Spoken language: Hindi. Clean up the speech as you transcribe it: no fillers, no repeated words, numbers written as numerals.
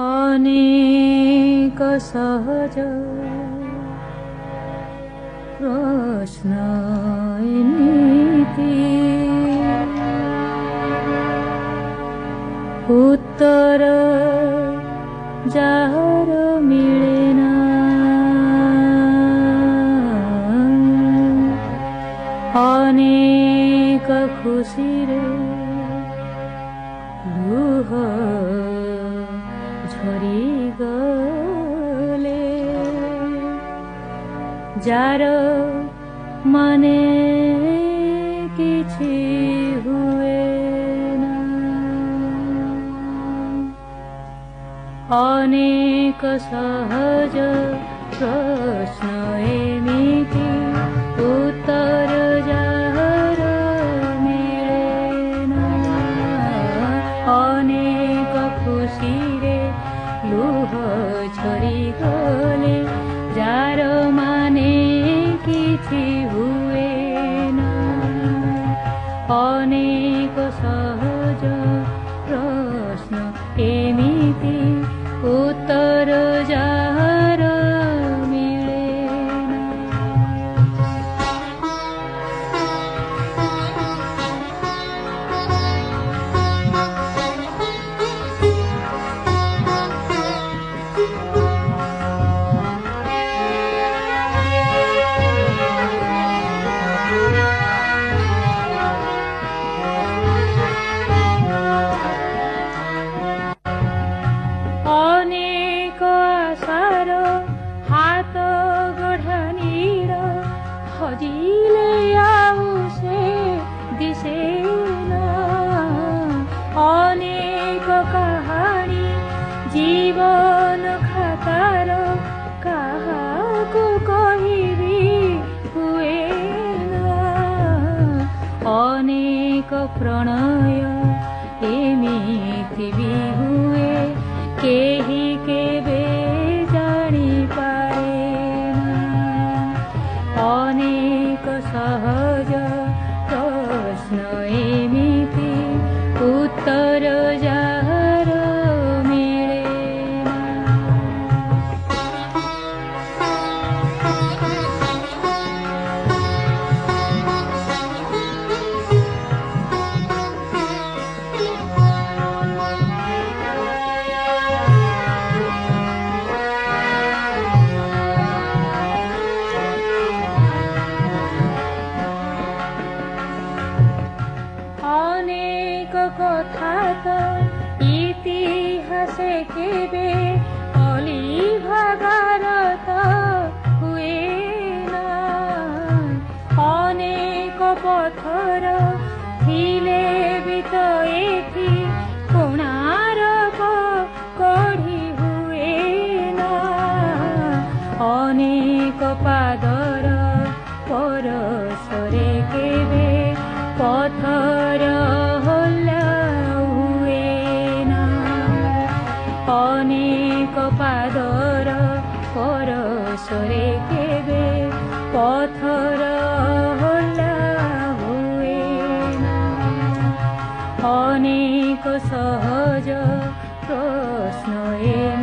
अनेक सहज प्रश्न उत्तर जार मिलेना अनेक खुशी रे लुह झरी गले जार मने किछि हुए ना अनेक सहज प्रश्न एमिति उत्तर जार मिलेना अनेक खुशी रे लुह झरी गले जार माने किछि हुए ना अनेक सहज प्रश्न एमिति उत्तर जार मिलेना अनेक आशार हात गढ़ानीर हजिले आउ से दिसेना अनेक कहानी जीवन खातार काहाकु कहिबी हुएना अनेक प्रणय एमिति भी हुए केही केबे जानी पाए अनेक सहज प्रश्न एमिति उत्तर जार मिलेना अनेक कथा इतिहास केबे अलिभागारत हुएना अनेक पथर थिले बितएथि कोणार्क कढी हुएना अनेक पादर परसरे केबे पथर होला हुएना अनेक पादर परसरे केबे पथर होला हुएना अनेक सहज प्रश्न